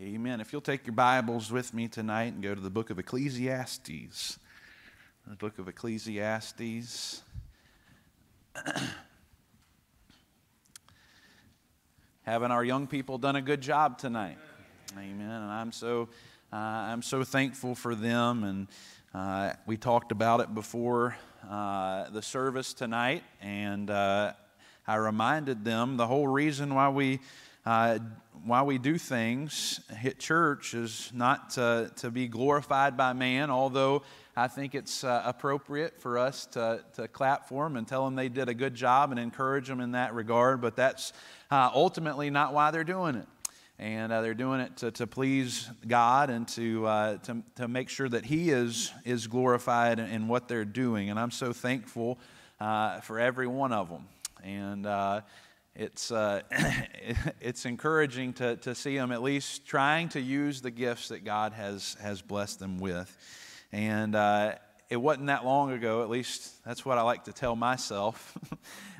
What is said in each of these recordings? Amen. If you'll take your Bibles with me tonight and go to the book of Ecclesiastes. The book of Ecclesiastes. Haven't our young people done a good job tonight? Amen. And I'm so thankful for them. And we talked about it before the service tonight. And I reminded them the whole reason why we do things at church is not to be glorified by man, although I think it's appropriate for us to clap for them and tell them they did a good job and encourage them in that regard, but that's ultimately not why they're doing it. And they're doing it to please God and to make sure that He is glorified in what they're doing. And I'm so thankful for every one of them. And it's encouraging to see them at least trying to use the gifts that God has blessed them with. And it wasn't that long ago, at least that's what I like to tell myself,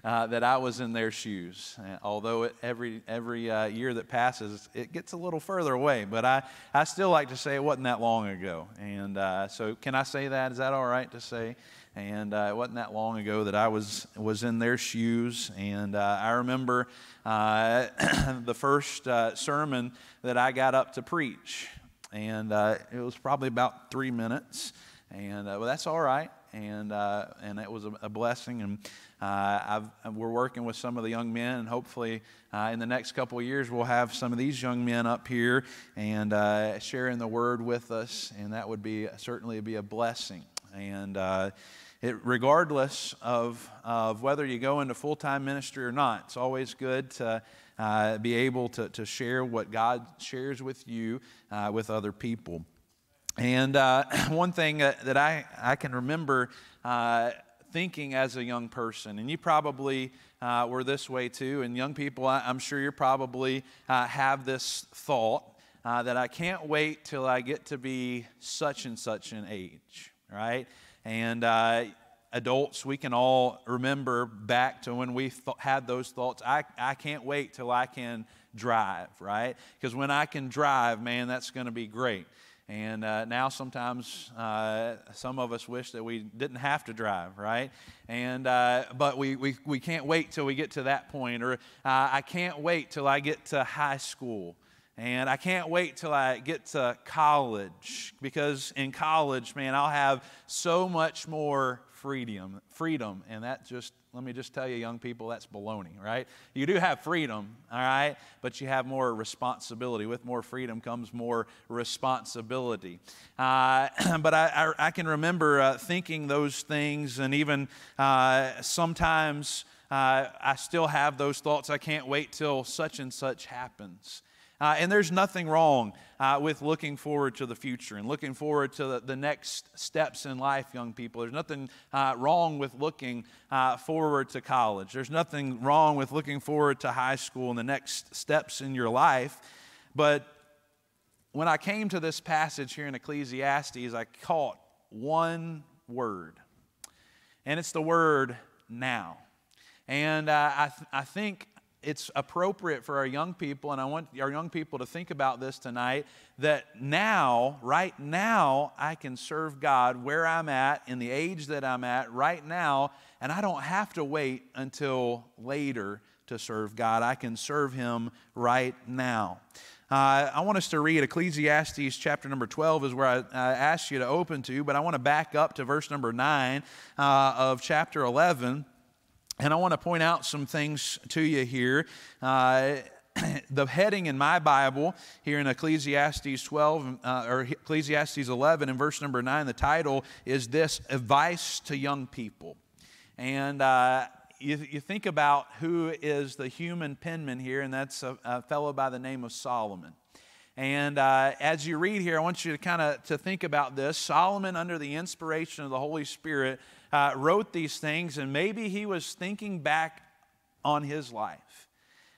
that I was in their shoes. Although every year that passes, it gets a little further away. But I still like to say it wasn't that long ago. And so can I say that? Is that all right to say? And it wasn't that long ago that I was in their shoes. And I remember the first sermon that I got up to preach. And it was probably about 3 minutes. And well, that's all right. And it was a blessing. And we're working with some of the young men. And hopefully in the next couple of years, we'll have some of these young men up here and sharing the word with us. And that would be certainly be a blessing. And regardless of whether you go into full-time ministry or not, it's always good to be able to share what God shares with you with other people. And one thing that I can remember thinking as a young person, and you probably were this way too, and young people, I'm sure you probably have this thought that I can't wait till I get to be such and such an age. Right? And adults, we can all remember back to when we had those thoughts. I can't wait till I can drive, right? Because when I can drive, man, that's going to be great. And now sometimes some of us wish that we didn't have to drive, right? And but we can't wait till we get to that point, or I can't wait till I get to high school. And I can't wait till I get to college, because in college, man, I'll have so much more freedom. And that just, let me just tell you, young people, that's baloney, right? You do have freedom, all right? But you have more responsibility. With more freedom comes more responsibility. But I can remember thinking those things, and even sometimes I still have those thoughts. I can't wait till such and such happens. And there's nothing wrong with looking forward to the future and looking forward to the next steps in life, young people. There's nothing wrong with looking forward to college. There's nothing wrong with looking forward to high school and the next steps in your life. But when I came to this passage here in Ecclesiastes, I caught one word, and it's the word now. And I think it's appropriate for our young people, and I want our young people to think about this tonight, that now, right now, I can serve God where I'm at, in the age that I'm at right now, and I don't have to wait until later to serve God. I can serve Him right now. I want us to read Ecclesiastes chapter number 12 is where I asked you to open to, but I want to back up to verse number 9 of chapter 11. And I want to point out some things to you here. The heading in my Bible here in Ecclesiastes 12 or Ecclesiastes 11 and verse number 9, the title is this: Advice to Young People. And you think about who is the human penman here, and that's a fellow by the name of Solomon. And as you read here, I want you to kind of to think about this. Solomon, under the inspiration of the Holy Spirit, wrote these things, and maybe he was thinking back on his life.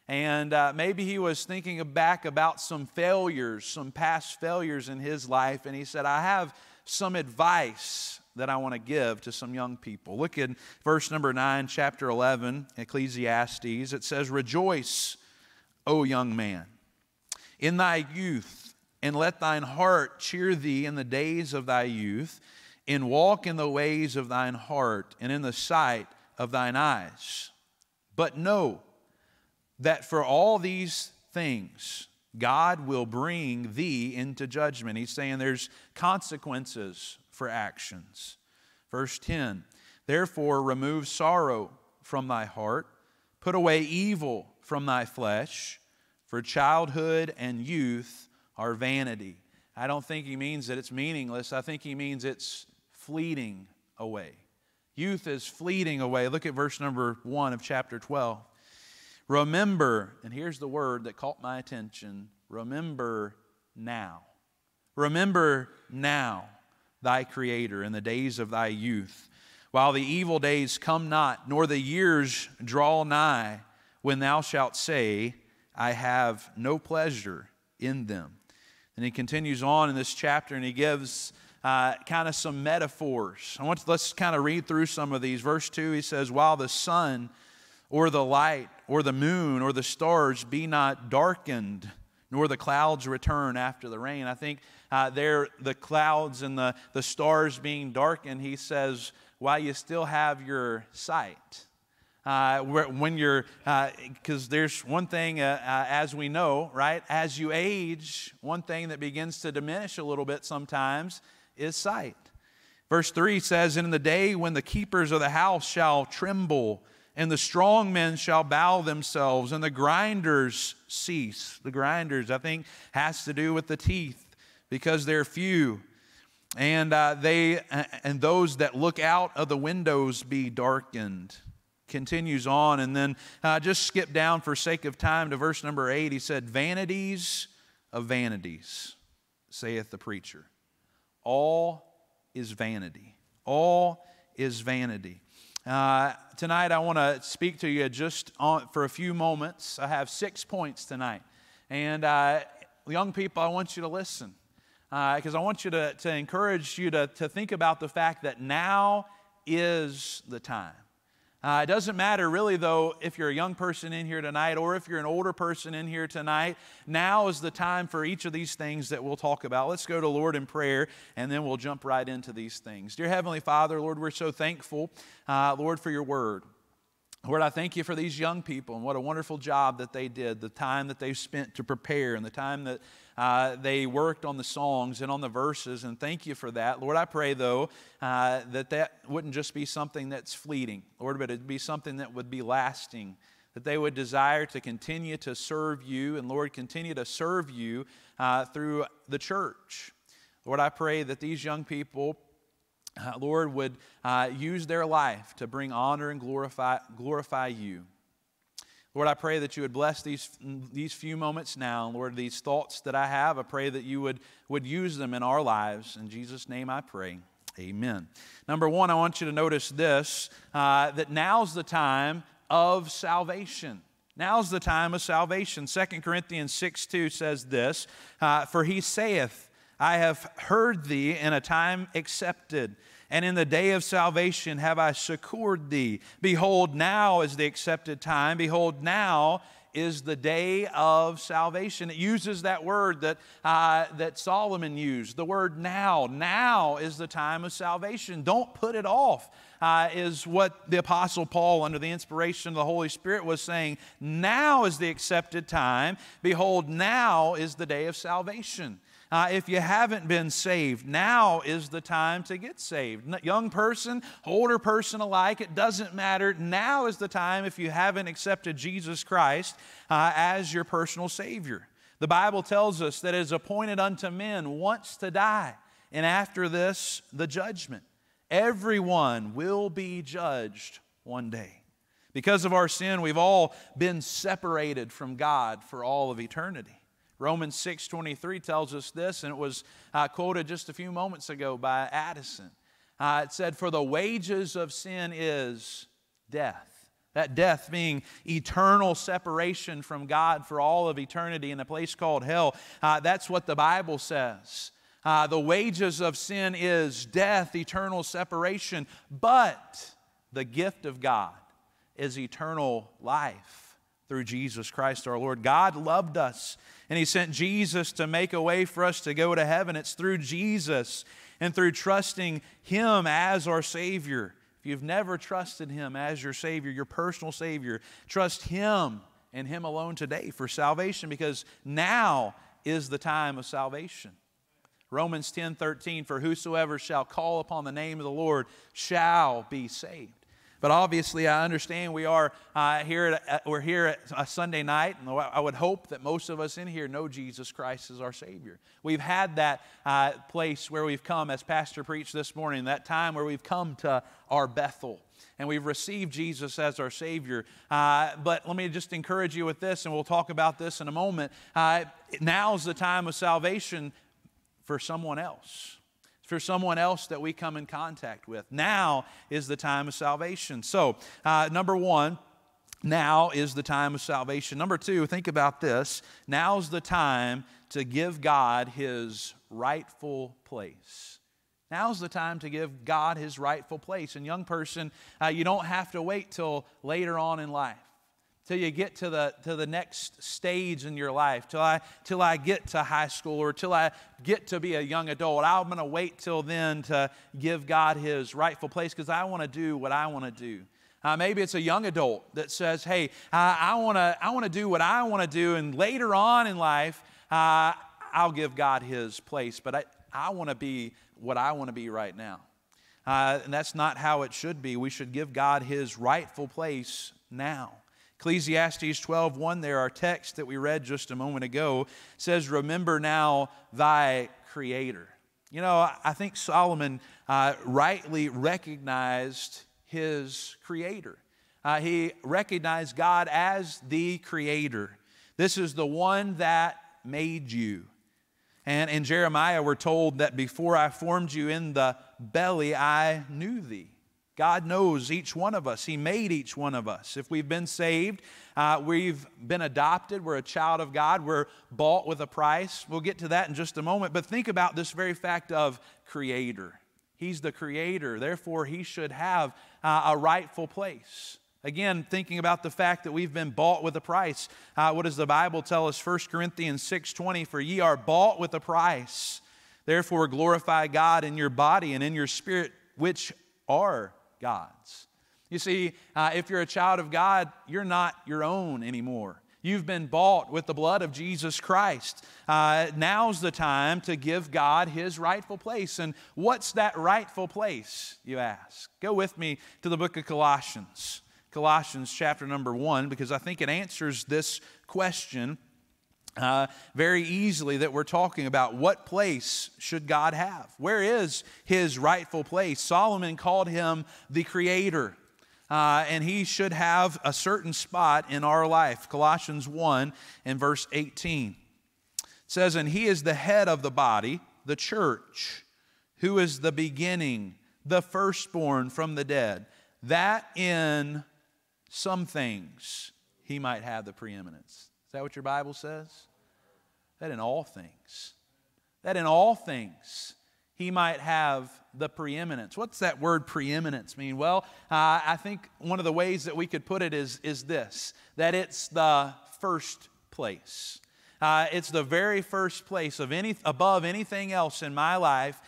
And maybe he was thinking back about some failures, some past failures in his life, and he said, I have some advice that I want to give to some young people. Look at verse number 9, chapter 11, Ecclesiastes. It says, Rejoice, O young man, in thy youth, and let thine heart cheer thee in the days of thy youth, and walk in the ways of thine heart, and in the sight of thine eyes. But know that for all these things God will bring thee into judgment. He's saying there's consequences for actions. Verse 10, therefore remove sorrow from thy heart, put away evil from thy flesh, for childhood and youth are vanity. I don't think he means that it's meaningless. I think he means it's fleeting away. Youth is fleeting away. Look at verse number 1 of chapter 12. Remember, and here's the word that caught my attention, remember now. Remember now thy Creator in the days of thy youth, while the evil days come not, nor the years draw nigh, when thou shalt say, I have no pleasure in them. And he continues on in this chapter, and he gives kind of some metaphors. Let's kind of read through some of these. Verse 2, he says, while the sun or the light or the moon or the stars be not darkened, nor the clouds return after the rain. I think there the clouds and the stars being darkened, he says, while you still have your sight. When you're, because there's one thing, as we know, right? As you age, one thing that begins to diminish a little bit sometimes is sight. Verse 3 says, in the day when the keepers of the house shall tremble, and the strong men shall bow themselves, and the grinders cease. The grinders, I think, has to do with the teeth, because they're few. And those that look out of the windows be darkened. Continues on, and then just skip down for sake of time to verse number 8. He said, vanities of vanities, saith the preacher. All is vanity. All is vanity. Tonight I want to speak to you just for a few moments. I have 6 points tonight. And young people, I want you to listen, because I want you to encourage you to think about the fact that now is the time. It doesn't matter really, though, if you're a young person in here tonight or if you're an older person in here tonight. Now is the time for each of these things that we'll talk about. Let's go to Lord in prayer, and then we'll jump right into these things. Dear Heavenly Father, Lord, we're so thankful, Lord, for your word. Lord, I thank you for these young people and what a wonderful job that they did, the time that they spent to prepare and the time that they worked on the songs and on the verses, and thank you for that. Lord, I pray, though, that wouldn't just be something that's fleeting, Lord, but it'd be something that would be lasting, that they would desire to continue to serve you, and Lord, continue to serve you through the church. Lord, I pray that these young people, Lord, would use their life to bring honor and glorify you. Lord, I pray that you would bless these few moments now. Lord, these thoughts that I have, I pray that you would use them in our lives. In Jesus' name I pray, amen. Number one, I want you to notice this, that now's the time of salvation. Now's the time of salvation. 2 Corinthians 6:2 says this, for he saith, I have heard thee in a time accepted, and in the day of salvation have I succored thee. Behold, now is the accepted time. Behold, now is the day of salvation. It uses that word that Solomon used, the word now. Now is the time of salvation. Don't put it off, is what the Apostle Paul, under the inspiration of the Holy Spirit, was saying. Now is the accepted time. Behold, now is the day of salvation. If you haven't been saved, now is the time to get saved. Young person, older person alike, it doesn't matter. Now is the time if you haven't accepted Jesus Christ as your personal Savior. The Bible tells us that it is appointed unto men once to die, and after this, the judgment. Everyone will be judged one day. Because of our sin, we've all been separated from God for all of eternity. Romans 6:23 tells us this, and it was quoted just a few moments ago by Addison. It said, for the wages of sin is death. That death being eternal separation from God for all of eternity in a place called hell. That's what the Bible says. The wages of sin is death, eternal separation, but the gift of God is eternal life through Jesus Christ our Lord. God loved us, and He sent Jesus to make a way for us to go to heaven. It's through Jesus and through trusting Him as our Savior. If you've never trusted Him as your Savior, your personal Savior, trust Him and Him alone today for salvation, because now is the time of salvation. Romans 10:13, for whosoever shall call upon the name of the Lord shall be saved. But obviously, I understand we are we're here at a Sunday night, and I would hope that most of us in here know Jesus Christ as our Savior. We've had that place where we've come, as Pastor preached this morning, that time where we've come to our Bethel, and we've received Jesus as our Savior. But let me just encourage you with this, and we'll talk about this in a moment. Now's the time of salvation for someone else. For someone else that we come in contact with. Now is the time of salvation. So, number one, now is the time of salvation. Number two, think about this. Now's the time to give God His rightful place. Now's the time to give God His rightful place. And young person, you don't have to wait till later on in life, till you get to the next stage in your life, till I get to high school, or till I get to be a young adult. I'm going to wait till then to give God His rightful place, because I want to do what I want to do. Maybe it's a young adult that says, hey, I want to do what I want to do, and later on in life, I'll give God His place, but I want to be what I want to be right now. And that's not how it should be. We should give God His rightful place now. Ecclesiastes 12:1 there, our text that we read just a moment ago, says, remember now thy Creator. You know, I think Solomon rightly recognized his Creator. He recognized God as the Creator. This is the one that made you. And in Jeremiah, we're told that before I formed you in the belly, I knew thee. God knows each one of us. He made each one of us. If we've been saved, we've been adopted. We're a child of God. We're bought with a price. We'll get to that in just a moment. But think about this very fact of Creator. He's the Creator. Therefore, He should have a rightful place. Again, thinking about the fact that we've been bought with a price. What does the Bible tell us? 1 Corinthians 6:20, for ye are bought with a price. Therefore, glorify God in your body and in your spirit, which are God's. You see, if you're a child of God, you're not your own anymore. You've been bought with the blood of Jesus Christ. Now's the time to give God His rightful place. And what's that rightful place, you ask? Go with me to the book of Colossians. Colossians chapter number 1, because I think it answers this question very easily that we're talking about. What place should God have? Where is His rightful place? Solomon called Him the Creator, and He should have a certain spot in our life. Colossians 1 and verse 18 says, and He is the head of the body, the church, who is the beginning, the firstborn from the dead, that in some things He might have the preeminence. Is that what your Bible says? That in all things He might have the preeminence. What's that word preeminence mean? Well, I think one of the ways that we could put it is this, that it's the first place. It's the very first place of above anything else in my life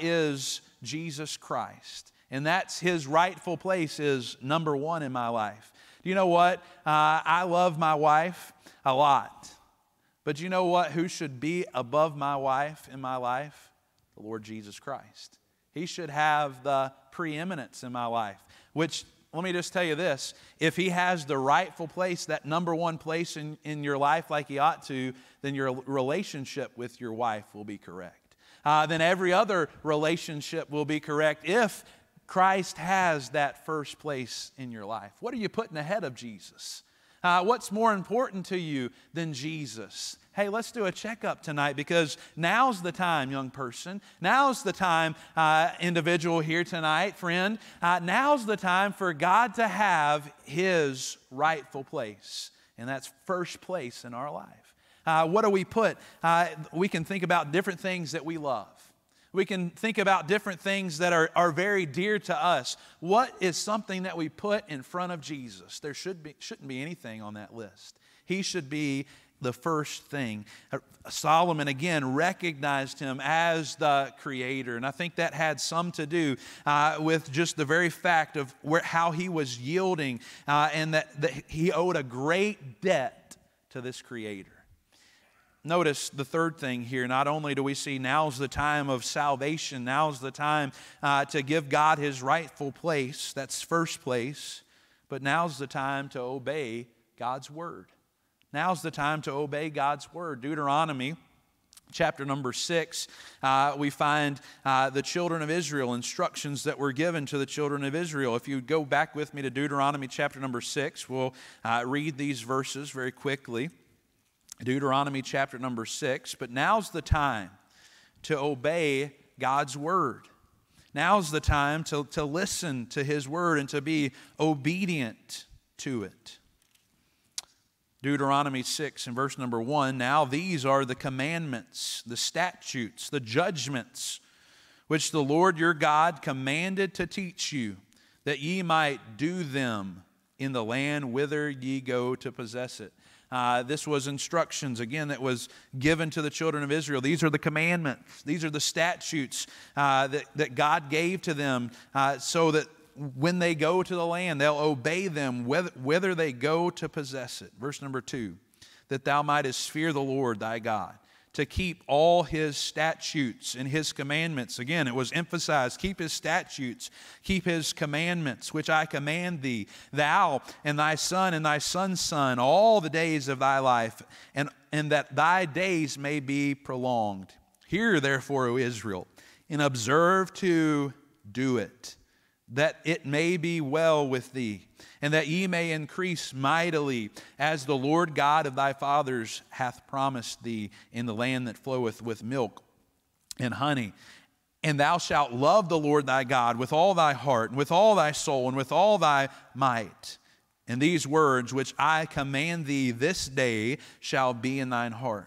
is Jesus Christ. And that's His rightful place, is number one in my life. You know what? I love my wife a lot. But you know what? Who should be above my wife in my life? The Lord Jesus Christ. He should have the preeminence in my life. Which, let me just tell you this. If He has the rightful place, that number one place in your life like He ought to, then your relationship with your wife will be correct. Then every other relationship will be correct if Christ has that first place in your life. What are you putting ahead of Jesus? What's more important to you than Jesus? Hey, let's do a checkup tonight, because now's the time, young person. Now's the time, individual here tonight, friend. Now's the time for God to have His rightful place, and that's first place in our life. What do we put? We can think about different things that we love. We can think about different things that are very dear to us. What is something that we put in front of Jesus? There shouldn't be anything on that list. He should be the first thing. Solomon, again, recognized him as the creator. And I think that had some to do with just the very fact of how he was yielding and that he owed a great debt to this creator. Notice the third thing here. Not only do we see now's the time of salvation, now's the time to give God his rightful place, that's first place, but now's the time to obey God's word. Now's the time to obey God's word. Deuteronomy chapter number 6, we find the children of Israel, instructions that were given to the children of Israel. If you go back with me to Deuteronomy chapter number 6, we'll read these verses very quickly. Deuteronomy chapter number 6, but now's the time to obey God's word. Now's the time to listen to his word and to be obedient to it. Deuteronomy 6 and verse number 1, now these are the commandments, the statutes, the judgments, which the Lord your God commanded to teach you, that ye might do them in the land whither ye go to possess it. This was instructions, again, that was given to the children of Israel. These are the commandments. These are the statutes that God gave to them so that when they go to the land, they'll obey them whether they go to possess it. Verse number 2, that thou mightest fear the Lord thy God, to keep all his statutes and his commandments. Again, it was emphasized, keep his statutes, keep his commandments, which I command thee, thou and thy son's son, all the days of thy life, and that thy days may be prolonged. Hear therefore, O Israel, and observe to do it, that it may be well with thee, and that ye may increase mightily, as the Lord God of thy fathers hath promised thee, in the land that floweth with milk and honey. And thou shalt love the Lord thy God with all thy heart, and with all thy soul, and with all thy might. And these words which I command thee this day shall be in thine heart.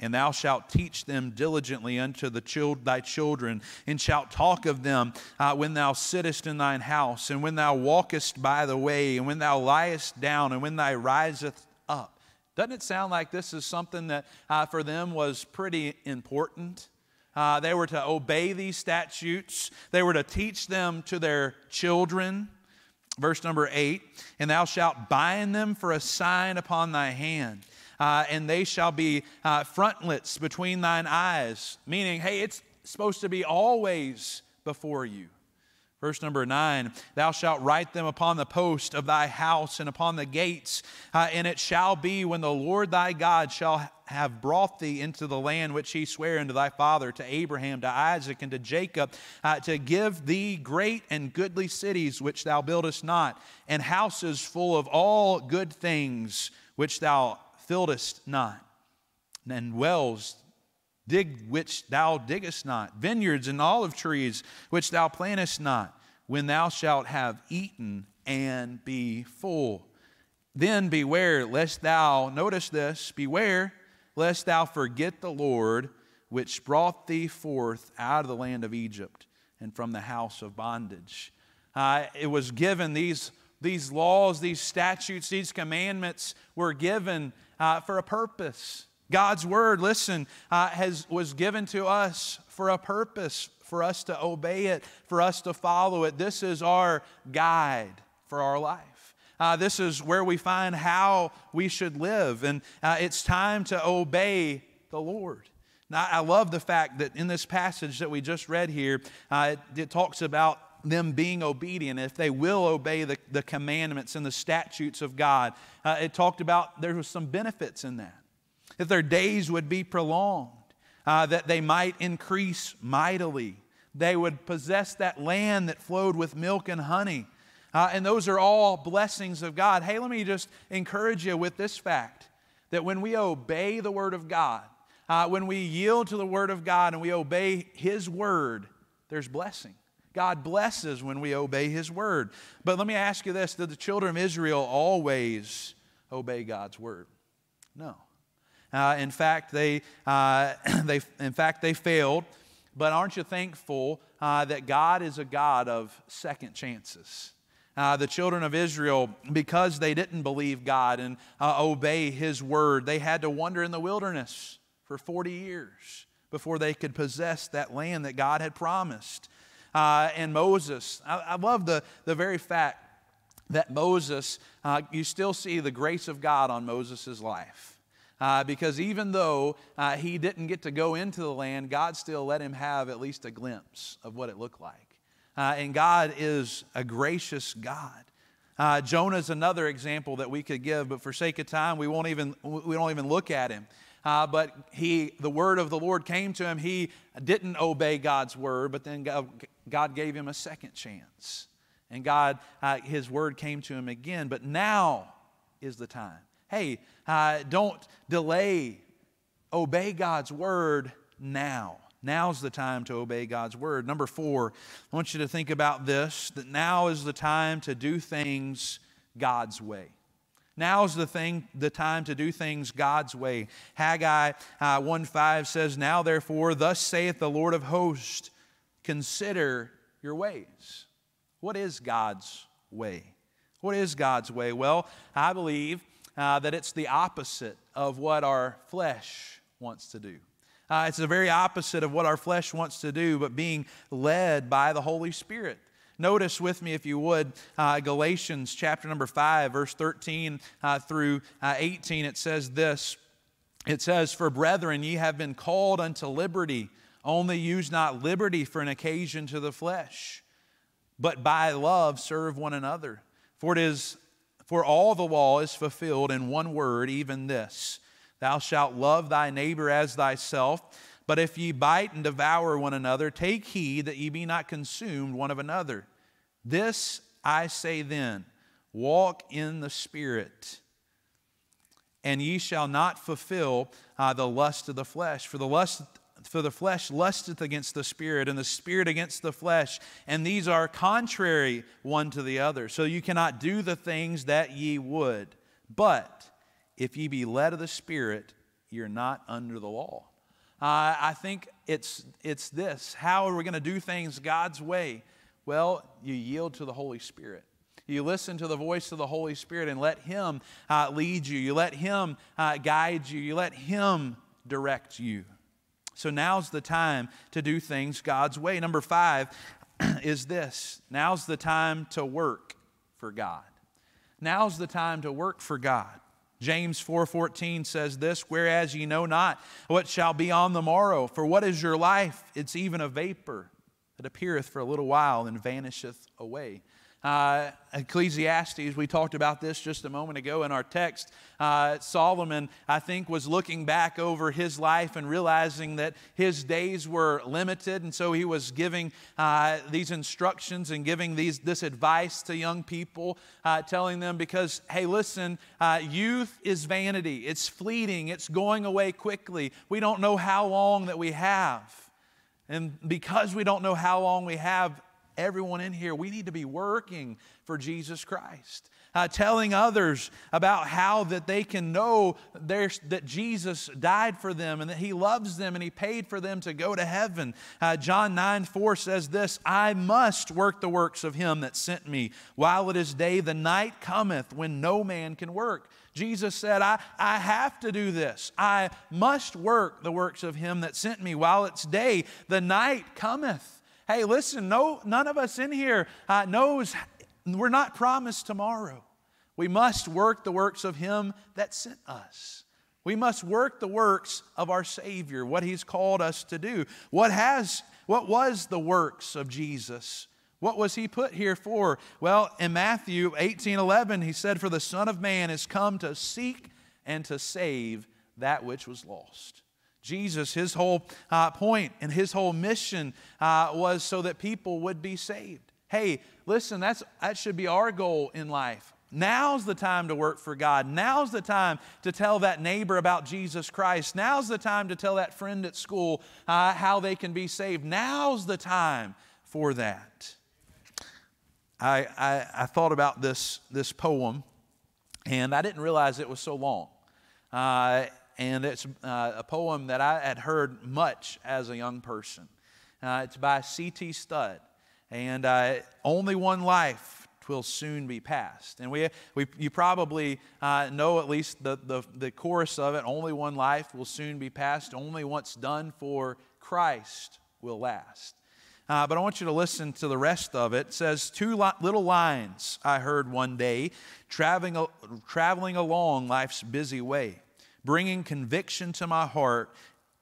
And thou shalt teach them diligently unto thy children, and shalt talk of them when thou sittest in thine house, and when thou walkest by the way, and when thou liest down, and when thou risest up. Doesn't it sound like this is something that for them was pretty important? They were to obey these statutes. They were to teach them to their children. Verse number 8, and thou shalt bind them for a sign upon thy hand, and they shall be frontlets between thine eyes, meaning, hey, it's supposed to be always before you. Verse number 9, thou shalt write them upon the post of thy house and upon the gates, and it shall be when the Lord thy God shall have brought thee into the land which he sware unto thy father, to Abraham, to Isaac, and to Jacob, to give thee great and goodly cities which thou buildest not, and houses full of all good things which thou fillest not, and wells which thou diggest not, vineyards and olive trees which thou plantest not, when thou shalt have eaten and be full. Then beware lest thou, notice this, beware lest thou forget the Lord which brought thee forth out of the land of Egypt and from the house of bondage. It was given, these laws, these statutes, these commandments were given for a purpose. God's word, listen, was given to us for a purpose, for us to obey it, for us to follow it. This is our guide for our life. This is where we find how we should live, and it's time to obey the Lord. Now, I love the fact that in this passage that we just read here, it talks about them being obedient, if they will obey the commandments and the statutes of God. It talked about there was some benefits in that, that their days would be prolonged, that they might increase mightily. They would possess that land that flowed with milk and honey. And those are all blessings of God. Hey, let me just encourage you with this fact, that when we obey the Word of God, when we yield to the Word of God and we obey His Word, there's blessing. God blesses when we obey His Word. But let me ask you this, did the children of Israel always obey God's Word? No. In fact, they failed But aren't you thankful that God is a God of second chances? The children of Israel, because they didn't believe God and obey His word, they had to wander in the wilderness for 40 years before they could possess that land that God had promised. And Moses, I love the very fact that Moses, you still see the grace of God on Moses' life. Because even though he didn't get to go into the land, God still let him have at least a glimpse of what it looked like. And God is a gracious God. Jonah's another example that we could give, but for sake of time, we don't even look at him. But the word of the Lord came to him. He didn't obey God's word, but then God gave him a second chance. And God, His word came to him again. But now is the time. Hey, don't delay. Obey God's word now. Now's the time to obey God's word. Number four, I want you to think about this, that now is the time to do things God's way. Now's the time to do things God's way. Haggai 1:5 says, "Now therefore, thus saith the Lord of hosts, consider your ways." What is God's way? What is God's way? Well, I believe that it's the opposite of what our flesh wants to do. It's the very opposite of what our flesh wants to do, but being led by the Holy Spirit. Notice with me, if you would, Galatians chapter number 5, verse 13 through 18, it says this. It says, "For brethren, ye have been called unto liberty, only use not liberty for an occasion to the flesh, but by love serve one another. For all the law is fulfilled in one word, even this, thou shalt love thy neighbor as thyself. But if ye bite and devour one another, take heed that ye be not consumed one of another. This I say then, walk in the Spirit, and ye shall not fulfill the lust of the flesh. For the flesh lusteth against the Spirit, and the Spirit against the flesh, and these are contrary one to the other. So you cannot do the things that ye would. But if ye be led of the Spirit, you're not under the law." I think it's this. How are we going to do things God's way? Well, you yield to the Holy Spirit. You listen to the voice of the Holy Spirit and let Him lead you. You let Him guide you. You let Him direct you. So now's the time to do things God's way. Number five is this. Now's the time to work for God. Now's the time to work for God. James 4:14 says this, "Whereas ye know not what shall be on the morrow, for what is your life? It's even a vapor that appeareth for a little while and vanisheth away." Ecclesiastes, we talked about this just a moment ago in our text. Solomon, I think, was looking back over his life and realizing that his days were limited, and so he was giving these instructions and giving this advice to young people, telling them, because, hey, listen, youth is vanity. It's fleeting. It's going away quickly. We don't know how long that we have. And because we don't know how long we have, everyone in here, we need to be working for Jesus Christ, telling others about how that they can know that Jesus died for them and that He loves them and He paid for them to go to heaven. John 9:4 says this, "I must work the works of Him that sent me. While it is day, the night cometh when no man can work." Jesus said, I have to do this. I must work the works of Him that sent me. While it's day, the night cometh. Hey, listen, none of us in here knows. We're not promised tomorrow. We must work the works of Him that sent us. We must work the works of our Savior, what He's called us to do. What was the works of Jesus? What was He put here for? Well, in Matthew 18:11, He said, "For the Son of Man is come to seek and to save that which was lost." Jesus, His whole point and His whole mission was so that people would be saved. Hey, listen, that should be our goal in life. Now's the time to work for God. Now's the time to tell that neighbor about Jesus Christ. Now's the time to tell that friend at school how they can be saved. Now's the time for that. I thought about this poem, and I didn't realize it was so long. And it's a poem that I had heard much as a young person. It's by C.T. Studd. And only one life will soon be past. And you probably know at least the chorus of it. Only one life will soon be past. Only what's done for Christ will last. But I want you to listen to the rest of it. It says, two little lines I heard one day, traveling along life's busy way, bringing conviction to my heart,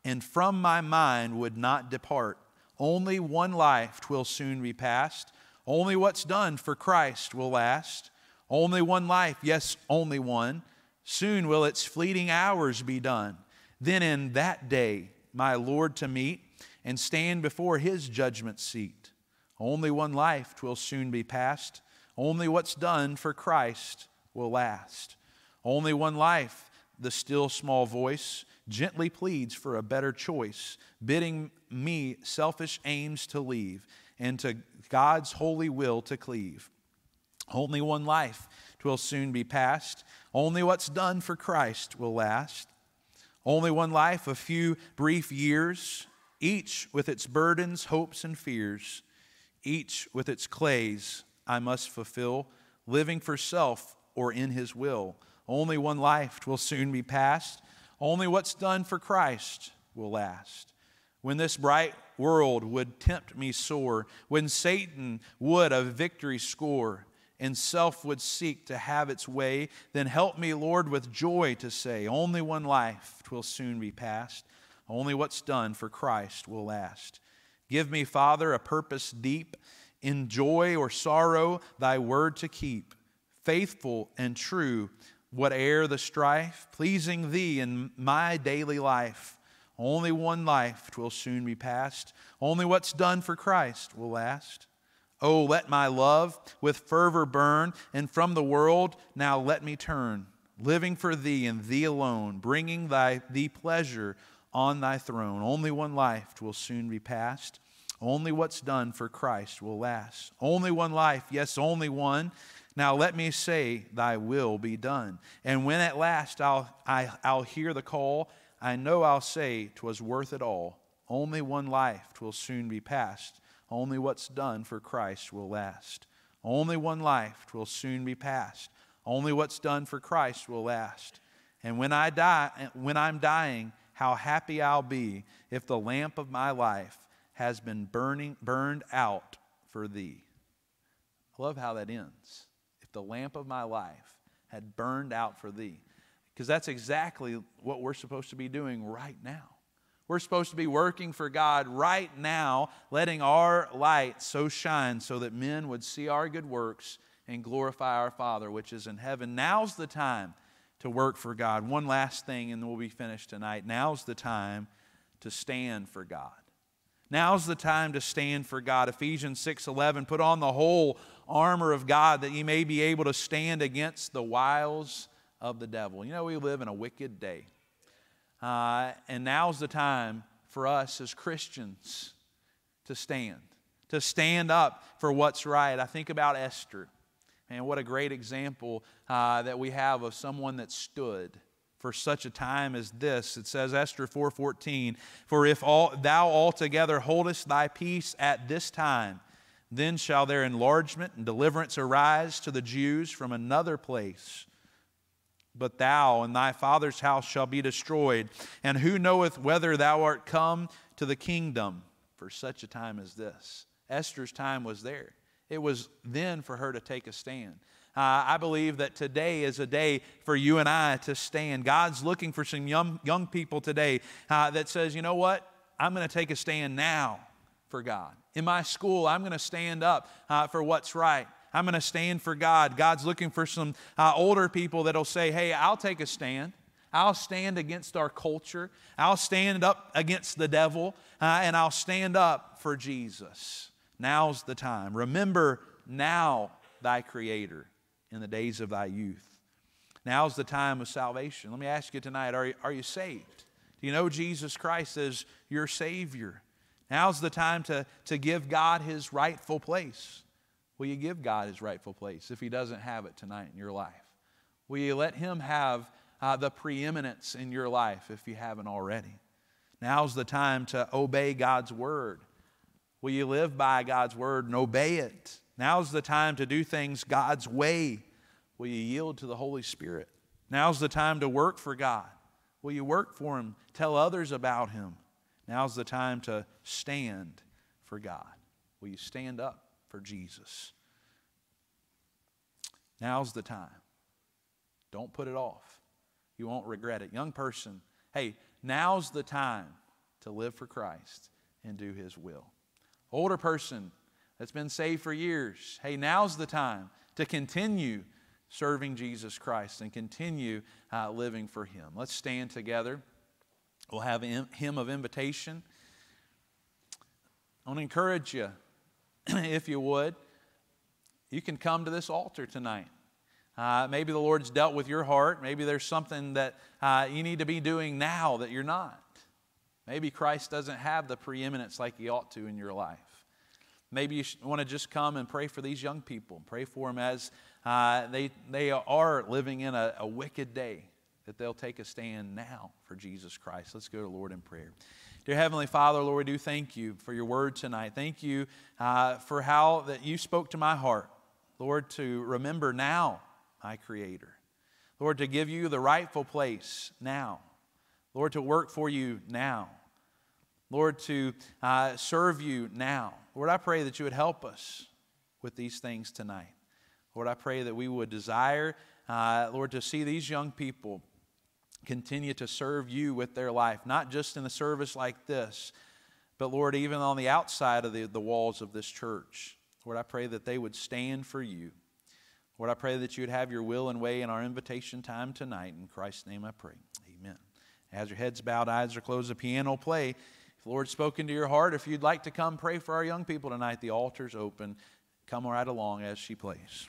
and from my mind would not depart. Only one life 'twill soon be past. Only what's done for Christ will last. Only one life, yes, only one. Soon will its fleeting hours be done. Then in that day my Lord to meet, and stand before His judgment seat. Only one life 'twill soon be past. Only what's done for Christ will last. Only one life, the still small voice gently pleads for a better choice, bidding me selfish aims to leave and to God's holy will to cleave. Only one life 'twill soon be past. Only what's done for Christ will last. Only one life, a few brief years, each with its burdens, hopes, and fears, each with its clays I must fulfill, living for self or in His will. Only one life 'twill soon be past. Only what's done for Christ will last. When this bright world would tempt me sore, when Satan would a victory score, and self would seek to have its way, then help me, Lord, with joy to say, only one life 'twill soon be past. Only what's done for Christ will last. Give me, Father, a purpose deep, in joy or sorrow, Thy word to keep, faithful and true, whate'er the strife, pleasing Thee in my daily life. Only one life 'twill soon be past. Only what's done for Christ will last. Oh, let my love with fervor burn, and from the world now let me turn, living for Thee and Thee alone, bringing Thee pleasure on Thy throne. Only one life 'twill soon be past. Only what's done for Christ will last. Only one life, yes, only one. Now let me say, Thy will be done. And when at last I'll hear the call, I know I'll say, 'twas worth it all. Only one life 'twill soon be past. Only what's done for Christ will last. Only one life 'twill soon be past. Only what's done for Christ will last. And when I die, when I'm dying, how happy I'll be if the lamp of my life has been burned out for Thee. I love how that ends. If the lamp of my life had burned out for Thee. Because that's exactly what we're supposed to be doing right now. We're supposed to be working for God right now, letting our light so shine so that men would see our good works and glorify our Father which is in heaven. Now's the time to work for God. One last thing and we'll be finished tonight. Now's the time to stand for God. Now's the time to stand for God. Ephesians 6:11, put on the whole armor of God that ye may be able to stand against the wiles of the devil. You know, we live in a wicked day. And now's the time for us as Christians to stand up for what's right. I think about Esther. And what a great example that we have of someone that stood for such a time as this. It says, Esther 4:14, for if thou altogether holdest thy peace at this time, then shall their enlargement and deliverance arise to the Jews from another place. But thou and thy father's house shall be destroyed, and who knoweth whether thou art come to the kingdom for such a time as this. Esther's time was there. It was then for her to take a stand. I believe that today is a day for you and I to stand. God's looking for some young people today that says, you know what? I'm going to take a stand now for God. In my school, I'm going to stand up for what's right. I'm going to stand for God. God's looking for some older people that will say, hey, I'll take a stand. I'll stand against our culture. I'll stand up against the devil, and I'll stand up for Jesus. Now's the time. Remember now thy Creator in the days of thy youth. Now's the time of salvation. Let me ask you tonight, are you saved? Do you know Jesus Christ as your Savior? Now's the time to give God His rightful place. Will you give God His rightful place if He doesn't have it tonight in your life? Will you let Him have the preeminence in your life if you haven't already? Now's the time to obey God's Word. Will you live by God's word and obey it? Now's the time to do things God's way. Will you yield to the Holy Spirit? Now's the time to work for God. Will you work for Him? Tell others about Him. Now's the time to stand for God. Will you stand up for Jesus? Now's the time. Don't put it off. You won't regret it. Young person, hey, now's the time to live for Christ and do His will. Older person that's been saved for years, hey, now's the time to continue serving Jesus Christ and continue living for Him. Let's stand together. We'll have a hymn of invitation. I want to encourage you, if you would, you can come to this altar tonight. Maybe the Lord's dealt with your heart. Maybe there's something that you need to be doing now that you're not. Maybe Christ doesn't have the preeminence like He ought to in your life. Maybe you want to just come and pray for these young people. Pray for them as they are living in a wicked day, that they'll take a stand now for Jesus Christ. Let's go to the Lord in prayer. Dear Heavenly Father, Lord, we do thank You for Your word tonight. Thank You for how that You spoke to my heart, Lord, to remember now my Creator. Lord, to give You the rightful place now. Lord, to work for You now. Lord, to serve You now. Lord, I pray that You would help us with these things tonight. Lord, I pray that we would desire, Lord, to see these young people continue to serve You with their life, not just in a service like this, but, Lord, even on the outside of the walls of this church. Lord, I pray that they would stand for You. Lord, I pray that You would have Your will and way in our invitation time tonight. In Christ's name I pray. Amen. As your heads bowed, eyes are closed, the piano will play. If the Lord's spoken to your heart, if you'd like to come pray for our young people tonight, the altar's open. Come right along as she plays.